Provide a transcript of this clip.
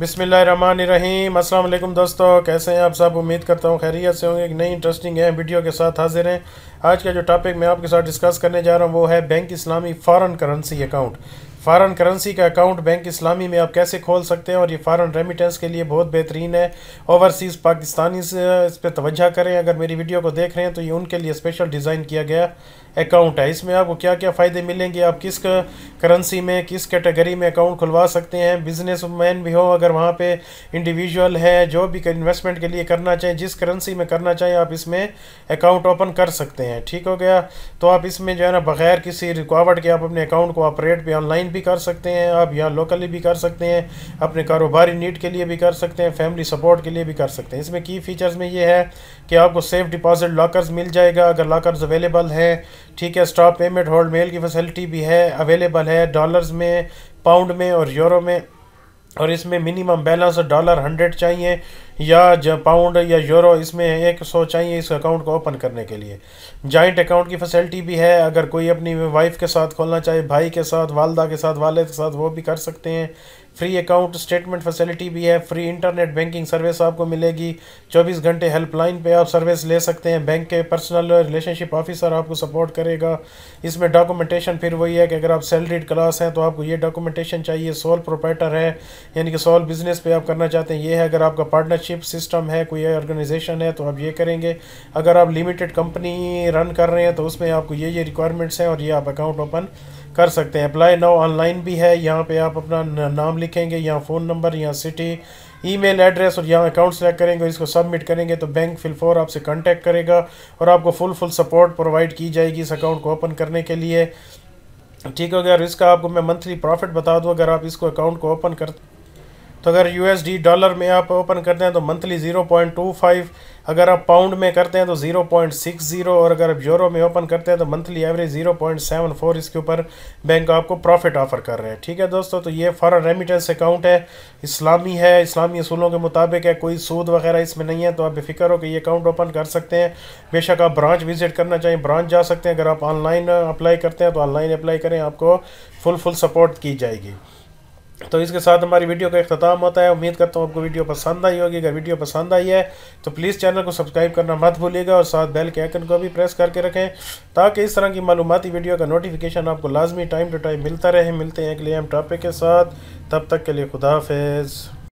बिस्मिल्लाहिर्रहमानिर्रहीम। अस्सलाम वालेकुम दोस्तों, कैसे हैं आप सब? उम्मीद करता हूं खैरियत से होंगे। एक नई इंटरेस्टिंग है वीडियो के साथ हाजिर हैं। आज का जो टॉपिक मैं आपके साथ डिस्कस करने जा रहा हूं वो है bank Islami foreign currency account. Foreign currency का अकाउंट बैंक इस्लामी में आप कैसे खोल सकते हैं, और ये फ़ॉरेन रेमिटेंस के लिए बहुत बेहतरीन है। ओवरसीज़ पाकिस्तानी से इस पर तवज्जो करें। अगर मेरी वीडियो को देख रहे हैं तो ये उनके लिए स्पेशल डिज़ाइन किया गया अकाउंट है। इसमें आपको क्या क्या फ़ायदे मिलेंगे, आप किस करेंसी में, किस कैटेगरी में अकाउंट खुलवा सकते हैं। बिजनेसमैन भी हो अगर वहाँ पे, इंडिविजुअल है, जो भी इन्वेस्टमेंट के लिए करना चाहें, जिस करेंसी में करना चाहें, आप इसमें अकाउंट ओपन कर सकते हैं। ठीक हो गया, तो आप इसमें जो है ना बग़ैर किसी रुकावट के आप अपने अकाउंट को ऑपरेट भी ऑनलाइन भी कर सकते हैं, आप यहाँ लोकली भी कर सकते हैं, अपने कारोबारी नीड के लिए भी कर सकते हैं, फैमिली सपोर्ट के लिए भी कर सकते हैं। इसमें की फीचर्स में ये है कि आपको सेफ डिपॉजिट लॉकर्स मिल जाएगा अगर लॉकर्स अवेलेबल है। ठीक है, स्टॉप पेमेंट होल्ड मेल की फैसिलिटी भी है, अवेलेबल है डॉलर्स में, पाउंड में और यूरो में। और इसमें मिनिमम बैलेंस $100 चाहिए या पाउंड या यूरो, इसमें 100 चाहिए इस अकाउंट को ओपन करने के लिए। जॉइंट अकाउंट की फैसिलिटी भी है, अगर कोई अपनी वाइफ के साथ खोलना चाहे, भाई के साथ, वालदा के साथ, वालिद के साथ, वो भी कर सकते हैं। फ्री अकाउंट स्टेटमेंट फैसिलिटी भी है। फ्री इंटरनेट बैंकिंग सर्विस आपको मिलेगी। 24 घंटे हेल्पलाइन पे आप सर्विस ले सकते हैं। बैंक के पर्सनल रिलेशनशिप ऑफिसर आपको सपोर्ट करेगा। इसमें डॉक्यूमेंटेशन फिर वही है कि अगर आप सैलरीड क्लास हैं तो आपको ये डॉक्यूमेंटेशन चाहिए। सोल प्रोप्राइटर है, यानी कि सोल बिजनेस पे आप करना चाहते हैं ये है। अगर आपका पार्टनरशिप सिस्टम है, कोई ऑर्गेनाइजेशन है, तो आप ये करेंगे। अगर आप लिमिटेड कंपनी रन कर रहे हैं तो उसमें आपको ये रिक्वायरमेंट्स हैं और ये आप अकाउंट ओपन कर सकते हैं। अप्लाई नाउ ऑनलाइन भी है। यहाँ पे आप अपना नाम लिखेंगे, यहाँ फ़ोन नंबर, यहाँ सिटी, ईमेल एड्रेस और यहाँ अकाउंट सेलेक्ट करेंगे और इसको सबमिट करेंगे तो बैंक फिलफोर आपसे कांटेक्ट करेगा और आपको फुल सपोर्ट प्रोवाइड की जाएगी इस अकाउंट को ओपन करने के लिए। ठीक हो गया। और इसका आपको मैं मंथली प्रॉफिट बता दूँ। अगर आप इसको अकाउंट को ओपन कर, तो अगर USD डॉलर में आप ओपन करते हैं तो मंथली 0.25, अगर आप पाउंड में करते हैं तो 0.60 और अगर आप यूरो में ओपन करते हैं तो मंथली एवरेज 0.74 इसके ऊपर बैंक आपको प्रॉफिट ऑफर कर रहे हैं। ठीक है दोस्तों, तो ये फॉरेन रेमिटेंस अकाउंट है, इस्लामी है, इस्लामी असूलों के मुताबिक है, कोई सूद वगैरह इसमें नहीं है, तो आप बेफिक्र हो कि ये अकाउंट ओपन कर सकते हैं। बेशक आप ब्रांच विजिट करना चाहें, ब्रांच जा सकते हैं। अगर आप ऑनलाइन अप्लाई करते हैं तो ऑनलाइन अप्लाई करें, आपको फुल सपोर्ट की जाएगी। तो इसके साथ हमारी वीडियो का इख्तिताम होता है। उम्मीद करता हूँ आपको वीडियो पसंद आई होगी। अगर वीडियो पसंद आई है तो प्लीज़ चैनल को सब्सक्राइब करना मत भूलिएगा और साथ बेल के आइकन को भी प्रेस करके रखें ताकि इस तरह की मालूमाती वीडियो का नोटिफिकेशन आपको लाजमी टाइम टू टाइम मिलता रहे। मिलते हैं अगले अहम टॉपिक के साथ, तब तक के लिए खुदा हाफिज़।